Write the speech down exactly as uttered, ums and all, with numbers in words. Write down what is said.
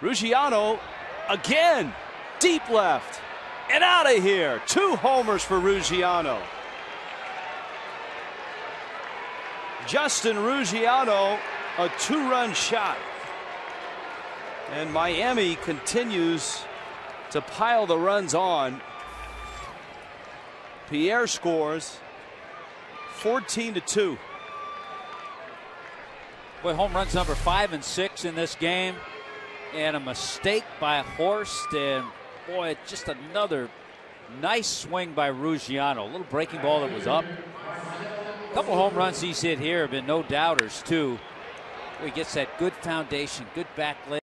Ruggiano again, deep left, and out of here. Two homers for Ruggiano. Justin Ruggiano, a two-run shot. And Miami continues to pile the runs on. Pierre scores fourteen to two. Boy, home runs number five and six in this game. And a mistake by Horst. And boy, just another nice swing by Ruggiano. A little breaking ball that was up. A couple home runs he's hit here have been no doubters, too. He gets that good foundation, good back leg.